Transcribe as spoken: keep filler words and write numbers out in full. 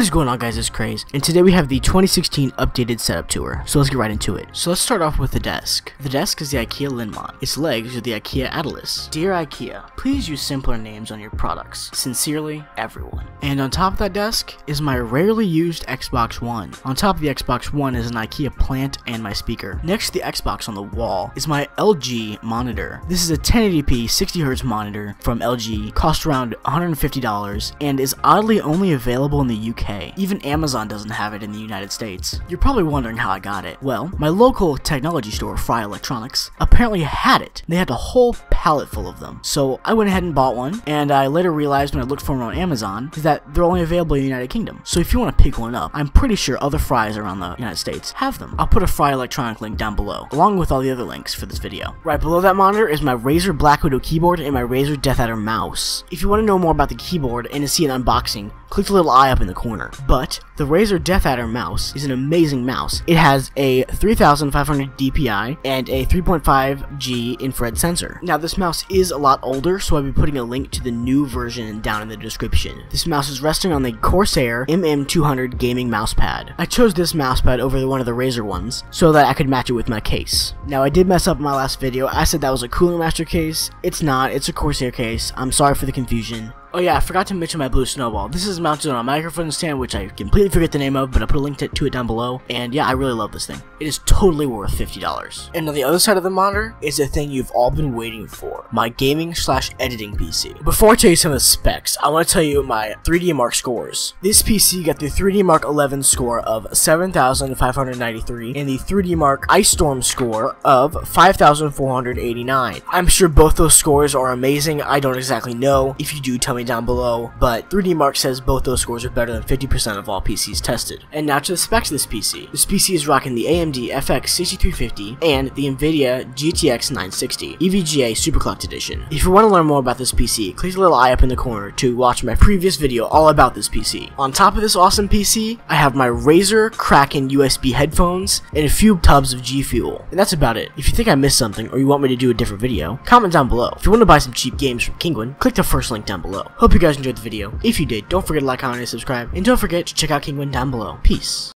What is going on, guys? It's Craze, and today we have the twenty sixteen updated setup tour, so let's get right into it. So let's start off with the desk. The desk is the IKEA Linnmon. Its legs are the IKEA Adils. Dear IKEA, please use simpler names on your products. Sincerely, everyone. And on top of that desk is my rarely used Xbox One. On top of the Xbox One is an IKEA plant and my speaker. Next to the Xbox on the wall is my L G monitor. This is a ten eighty p sixty hertz monitor from L G, cost around one hundred fifty dollars, and is oddly only available in the U K. Even Amazon doesn't have it in the United States. You're probably wondering how I got it. Well, my local technology store, Fry Electronics, apparently had it. They had a whole pallet full of them. So I went ahead and bought one, and I later realized when I looked for them on Amazon that they're only available in the United Kingdom. So if you want to pick one up, I'm pretty sure other Fries around the United States have them. I'll put a Fry Electronic link down below, along with all the other links for this video. Right below that monitor is my Razer Black Widow keyboard and my Razer DeathAdder mouse. If you want to know more about the keyboard and to see an unboxing, click the little eye up in the corner. But the Razer DeathAdder mouse is an amazing mouse. It has a three thousand five hundred D P I and a three point five G infrared sensor. Now this mouse is a lot older, so I'll be putting a link to the new version down in the description. This mouse is resting on the Corsair M M two hundred gaming mousepad. I chose this mousepad over one of the Razer ones so that I could match it with my case. Now I did mess up in my last video. I said that was a Cooler Master case. It's not, it's a Corsair case. I'm sorry for the confusion. Oh yeah, I forgot to mention my Blue Snowball. This is mounted on a microphone stand, which I completely forget the name of, but I put a link to it down below. And yeah, I really love this thing. It is totally worth fifty dollars. And on the other side of the monitor is the thing you've all been waiting for, my gaming slash editing P C. Before I tell you some of the specs, I want to tell you my three D mark scores. This P C got the three D mark eleven score of seven thousand five hundred ninety-three and the three D mark Ice Storm score of five thousand four hundred eighty-nine. I'm sure both those scores are amazing. I don't exactly know. If you do, tell me down below, but three D mark says both those scores are better than fifty percent of all P Cs tested. And now to the specs of this P C. This P C is rocking the A M D F X sixty-three fifty and the NVIDIA G T X nine sixty E V G A SuperClocked Edition. If you want to learn more about this P C, click the little eye up in the corner to watch my previous video all about this P C. On top of this awesome P C, I have my Razer Kraken U S B headphones and a few tubs of G Fuel. And that's about it. If you think I missed something or you want me to do a different video, comment down below. If you want to buy some cheap games from Kinguin, click the first link down below. Hope you guys enjoyed the video. If you did, don't forget to like, comment, and subscribe. And don't forget to check out Kinguin down below. Peace.